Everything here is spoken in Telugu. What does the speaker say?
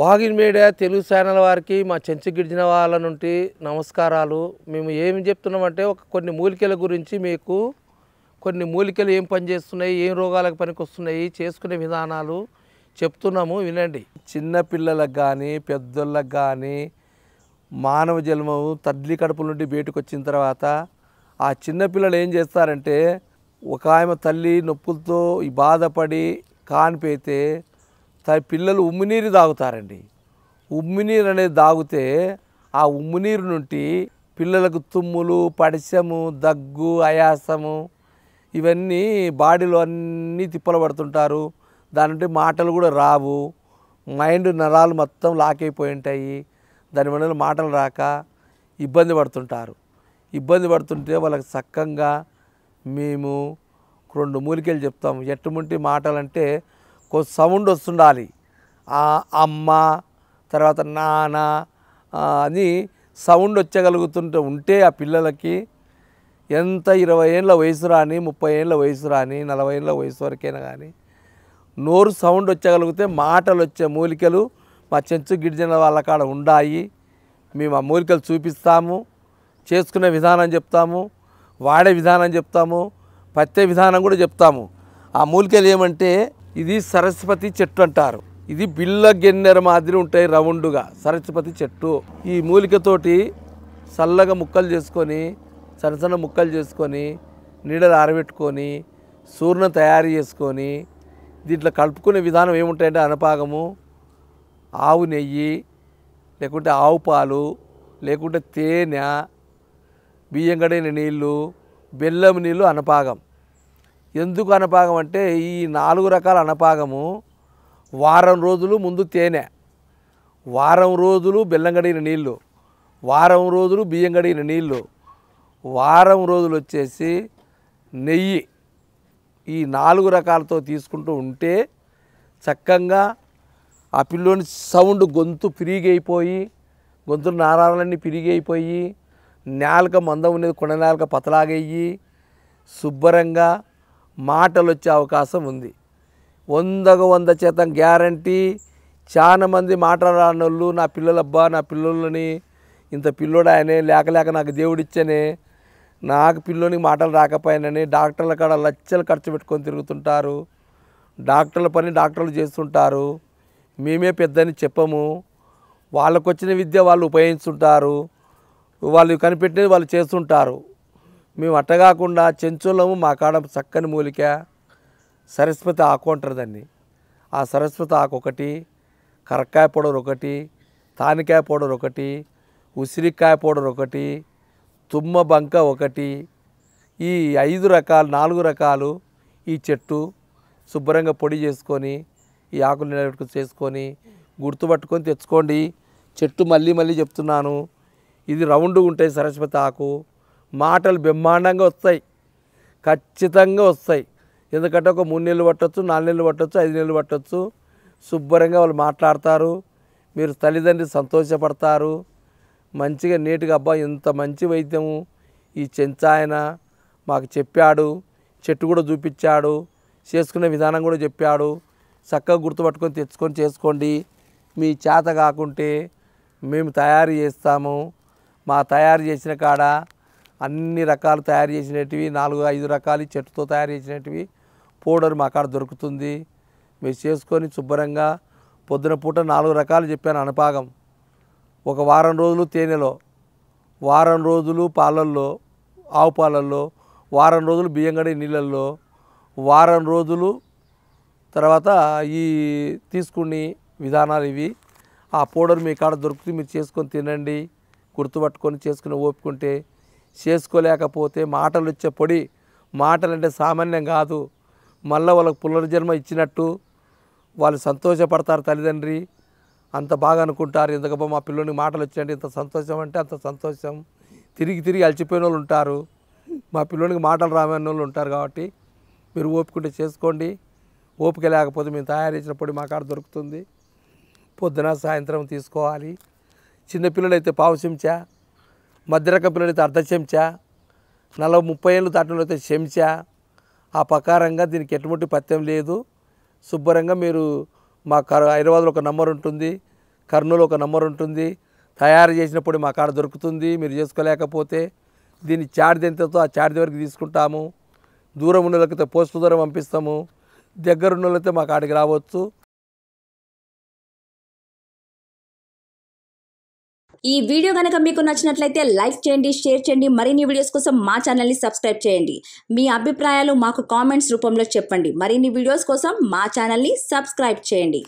వాహిని మీడియా తెలుగు ఛానల్ వారికి మా చెంచి గిడిజిన వాళ్ళ నుండి నమస్కారాలు। మేము ఏం చెప్తున్నామంటే ఒక కొన్ని మూలికల గురించి మీకు కొన్ని మూలికలు ఏం పని చేస్తున్నాయి, ఏం రోగాలకు పనికొస్తున్నాయి, చేసుకునే విధానాలు చెప్తున్నాము వినండి। చిన్న పిల్లలకు గాని పెద్దలకు గాని మానవ జన్మము తల్లి కడుపు నుండి బయటికి వచ్చిన తర్వాత ఆ చిన్న పిల్లలు ఏం చేస్తారంటే ఒక ఆయమ తల్లి నొప్పులతో ఈ బాధపడి కాన్పేతే పిల్లలు ఉమ్మినీరు తాగుతారండి। ఉమ్మినీరు అనేది తాగితే ఆ ఉమ్మినీరు నుండి పిల్లలకు తుమ్ములు, పడిశము, దగ్గు, ఆయాసము ఇవన్నీ బాడీలో అన్నీ తిప్పలు పడుతుంటారు। దానింటి మాటలు కూడా రావు, మైండ్ నరాలు మొత్తం లాక్ అయిపోయి ఉంటాయి, దానివల్ల మాటలు రాక ఇబ్బంది పడుతుంటారు। ఇబ్బంది పడుతుంటే వాళ్ళకి సక్కంగా మేము రెండు మూలికలు చెప్తాము। ఎట్టుముంటి మాటలంటే को సౌండ్ వస్తుండాలి, ఆ అమ్మ తర్వాత నాన్న అని సౌండ్ వచ్చగలుగుతుంటే ఉంటే ఆ పిల్లలకి ఎంత 20 ఏళ్ల వయసు రాని, 30 ఏళ్ల వయసు రాని, 40 ఏళ్ల వయసు వరకైనా కానీ నోరు సౌండ్ వచ్చగలిగితే మాటలు వచ్చే మూలికలు మా చెంచు గిరిజన వాళ్ళ కాడ ఉండాయి। మేము ఆ మూలికలు చూపిస్తాము, చేసుకునే విధానం చెప్తాము, వాడే విధానం చెప్తాము, పత్తే విధానం కూడా చెప్తాము। ఆ మూలికలు ఏమంటే ఇది సరస్వతి చెట్టు అంటారు। ఇది బిళ్ళ గెన్నెర మాదిరి ఉంటాయి రౌండ్గా సరస్వతి చెట్టు। ఈ మూలికతోటి చల్లగా ముక్కలు చేసుకొని సన్న సన్న ముక్కలు చేసుకొని నీడలు ఆరబెట్టుకొని సూర్ణ తయారు చేసుకొని దీంట్లో కలుపుకునే విధానం ఏముంటాయంటే అనపాగము, ఆవు నెయ్యి, లేకుంటే ఆవు పాలు, లేకుంటే తేనె, బియ్యం కడిగిన నీళ్ళు, బెల్లం నీళ్ళు, అనపాగం। ఎందుకు అనపాగం అంటే ఈ 4 రకాల అనపాగము వారం రోజులు ముందు తేనె, వారం రోజులు బెల్లం కడిగిన నీళ్ళు, వారం రోజులు బియ్యం కడిగిన నీళ్ళు, వారం రోజులు వచ్చేసి నెయ్యి, ఈ 4 రకాలతో తీసుకుంటూ ఉంటే చక్కగా ఆ పిల్లోని సౌండ్ గొంతు పిరిగైపోయి, గొంతు నారాలన్నీ పిరిగైపోయి, నేలక మందం ఉండేది కొండ నేలక పతలాగయ్యి శుభ్రంగా మాటలు వచ్చే అవకాశం ఉంది। 100% గ్యారంటీ। చాలా మంది మాట్లాడనోళ్ళు నా పిల్లలబ్బా నా పిల్లలని ఇంత పిల్లోడు ఆయనే లేక నాకు దేవుడిచ్చనే నాకు పిల్లోనికి మాటలు రాకపోయానని డాక్టర్ల కాడ లక్షలు ఖర్చు పెట్టుకొని తిరుగుతుంటారు, డాక్టర్ల పని డాక్టర్లు చేస్తుంటారు, మేమే పెద్దని చెప్పము, వాళ్ళకు వచ్చిన విద్య వాళ్ళు ఉపయోగిస్తుంటారు, వాళ్ళు కనిపెట్టినది వాళ్ళు చేస్తుంటారు। మేము అట్టగాకుండా చెంచోళ్ళము మా కాడ చక్కని మూలిక సరస్వతి ఆకు అంటారు దాన్ని। ఆ సరస్వతి ఆకు ఒకటి, కరక్కాయ పౌడర్ ఒకటి, తానికాయ పౌడర్ ఒకటి, ఉసిరికాయ పౌడర్ ఒకటి, తుమ్మ బంక ఒకటి, ఈ 5 రకాలు 4 రకాలు ఈ చెట్టు శుభ్రంగా పొడి చేసుకొని ఈ ఆకులు నిలబెట్టుకొని చేసుకొని గుర్తుపట్టుకొని తెచ్చుకోండి। చెట్టు మళ్ళీ మళ్ళీ చెప్తున్నాను, ఇది రౌండ్గా ఉంటాయి సరస్వతి ఆకు, మాటలు బ్రహ్మాండంగా వస్తాయి, ఖచ్చితంగా వస్తాయి। ఎందుకంటే ఒక 3 నెలలు పట్టొచ్చు, 4 నెలలు పట్టొచ్చు, 5 నెలలు పట్టొచ్చు, శుభ్రంగా వాళ్ళు మాట్లాడతారు, మీరు తల్లిదండ్రి సంతోషపడతారు, మంచిగా నీట్గా అబ్బా ఇంత మంచి వైద్యము ఈ చెంచాయన మాకు చెప్పాడు, చెట్టు కూడా చూపించాడు, చేసుకునే విధానం కూడా చెప్పాడు, చక్కగా గుర్తుపట్టుకొని తెచ్చుకొని చేసుకోండి। మీ చేత కాకుంటే మేము తయారు చేస్తాము, మా తయారు చేసిన కాడ అన్ని రకాలు తయారు చేసినవి 4-5 రకాలు చెట్టుతో తయారు చేసినవి పౌడర్ మా కాడ దొరుకుతుంది। మీరు చేసుకొని శుభ్రంగా పొద్దున పూట 4 రకాలు చెప్పాను అనపాగం, ఒక వారం రోజులు తేనెలో, వారం రోజులు పాలల్లో ఆవు పాలల్లో, వారం రోజులు బియ్యం కడిగి నీళ్ళల్లో, వారం రోజులు తర్వాత ఈ తీసుకునే విధానాలు ఇవి। ఆ పౌడర్ మీ కాడ దొరుకుతుంది, మీరు చేసుకొని తినండి, గుర్తుపట్టుకొని చేసుకుని ఓపుకుంటే చేసుకోలేకపోతే మాటలు వచ్చే పొడి, మాటలంటే సామాన్యం కాదు, మళ్ళీ వాళ్ళకు పునర్జన్మ ఇచ్చినట్టు వాళ్ళు సంతోషపడతారు, తల్లిదండ్రి అంత బాగా అనుకుంటారు, ఎందుకబ్బా మా పిల్లలకి మాటలు వచ్చాయంటే ఇంత సంతోషం అంటే అంత సంతోషం, తిరిగి తిరిగి అలసిపోయిన వాళ్ళు ఉంటారు, మా పిల్లలకి మాటలు రామన్న వాళ్ళు ఉంటారు। కాబట్టి మీరు ఓపికంటే చేసుకోండి, ఓపిక లేకపోతే మేము తయారు చేసిన పొడి మా కాడ దొరుకుతుంది, పొద్దున సాయంత్రం తీసుకోవాలి। చిన్నపిల్లలైతే పావు చెంచా, మధ్యరక పిల్లలైతే అర్ధ చెంచా, 40-30 ఏళ్ళు దాటినైతే చెంచా। ఆ ప్రకారంగా దీనికి ఎటువంటి పత్యం లేదు, శుభ్రంగా మీరు మా హైదరాబాద్లో ఒక నంబర్ ఉంటుంది కర్నూలు ఒక నంబర్ ఉంటుంది తయారు చేసినప్పుడు మా కాడ దొరుకుతుంది మీరు చేసుకోలేకపోతే దీని చార్జ్ ఎంతతో ఆ చార్జ్ వరకు తీసుకుంటాము దూరం ఉన్నలకైతే పోస్ట్ ద్వారా పంపిస్తాము దగ్గర ఉన్నలైతే మా కాడికి రావచ్చు ఈ వీడియో గనుక మీకు నచ్చినట్లయితే లైక్ చేయండి షేర్ చేయండి మరిన్ని వీడియోస్ కోసం మా ఛానల్ ని సబ్స్క్రైబ్ చేయండి మీ అభిప్రాయాలు మాకు కామెంట్స్ రూపంలో చెప్పండి మరిన్ని వీడియోస్ కోసం మా ఛానల్ ని సబ్స్క్రైబ్ చేయండి।